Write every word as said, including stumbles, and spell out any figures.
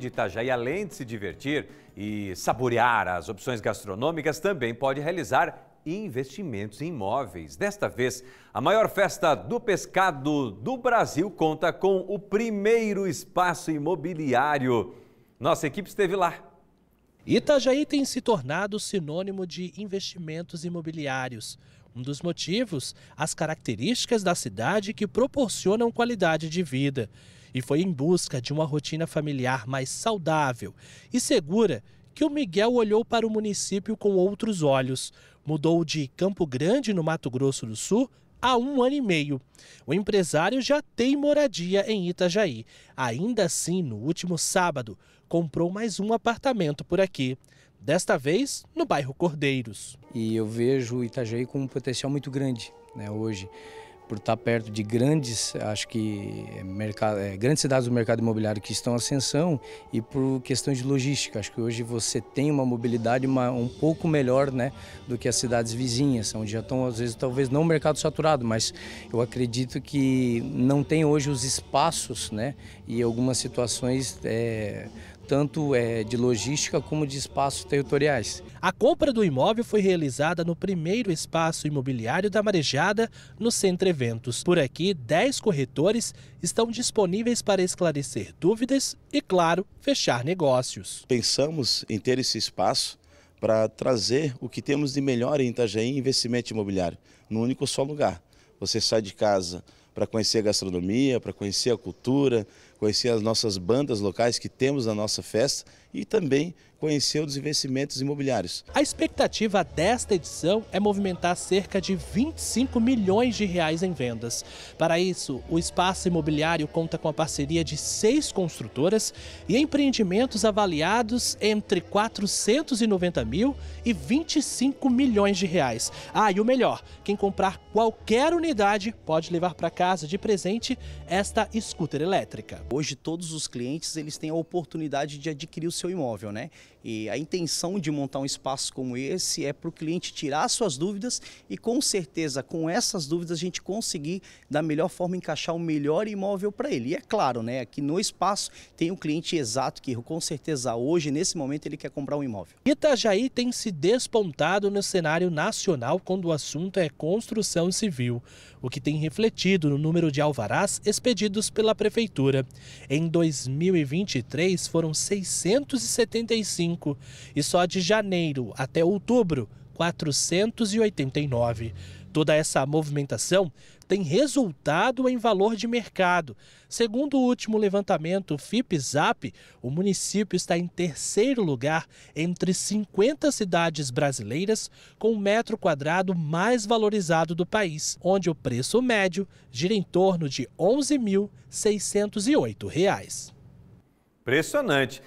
de Itajaí, além de se divertir e saborear as opções gastronômicas, também pode realizar investimentos em imóveis. Desta vez, a maior festa do pescado do Brasil conta com o primeiro espaço imobiliário. Nossa equipe esteve lá. Itajaí tem se tornado sinônimo de investimentos imobiliários. Um dos motivos, as características da cidade que proporcionam qualidade de vida. E foi em busca de uma rotina familiar mais saudável e segura que o Miguel olhou para o município com outros olhos. Mudou de Campo Grande, no Mato Grosso do Sul, há um ano e meio. O empresário já tem moradia em Itajaí. Ainda assim, no último sábado, comprou mais um apartamento por aqui. Desta vez, no bairro Cordeiros. E eu vejo Itajaí com um potencial muito grande, né, hoje. Por estar perto de grandes, acho que, mercado, é, grandes cidades do mercado imobiliário que estão em ascensão e por questões de logística. Acho que hoje você tem uma mobilidade uma, um pouco melhor, né, do que as cidades vizinhas, onde já estão, às vezes, talvez não o mercado saturado, mas eu acredito que não tem hoje os espaços, né, e algumas situações é, tanto é, de logística como de espaços territoriais. A compra do imóvel foi realizada no primeiro espaço imobiliário da Marejada, no Centro Eventos. Por aqui, dez corretores estão disponíveis para esclarecer dúvidas e, claro, fechar negócios. Pensamos em ter esse espaço para trazer o que temos de melhor em Itajaí em investimento imobiliário, num único só lugar. Você sai de casa para conhecer a gastronomia, para conhecer a cultura, conhecer as nossas bandas locais que temos na nossa festa e também conhecer os investimentos imobiliários. A expectativa desta edição é movimentar cerca de vinte e cinco milhões de reais em vendas. Para isso, o espaço imobiliário conta com a parceria de seis construtoras e empreendimentos avaliados entre quatrocentos e noventa mil e vinte e cinco milhões de reais. Ah, e o melhor, quem comprar qualquer unidade pode levar para casa de presente esta scooter elétrica. Hoje todos os clientes eles têm a oportunidade de adquirir o seu imóvel, né? E a intenção de montar um espaço como esse é para o cliente tirar suas dúvidas e com certeza com essas dúvidas a gente conseguir da melhor forma encaixar o melhor imóvel para ele. E é claro, né? Aqui no espaço tem um cliente exato que com certeza hoje, nesse momento, ele quer comprar um imóvel. Itajaí tem se despontado no cenário nacional quando o assunto é construção civil, o que tem refletido no número de alvarás expedidos pela Prefeitura. Em dois mil e vinte e três foram seiscentos e setenta e cinco e só de janeiro até outubro, quatrocentos e oitenta e nove. Toda essa movimentação tem resultado em valor de mercado. Segundo o último levantamento Fipe Zap, o município está em terceiro lugar entre cinquenta cidades brasileiras com o metro quadrado mais valorizado do país, onde o preço médio gira em torno de onze mil seiscentos e oito reais. Impressionante!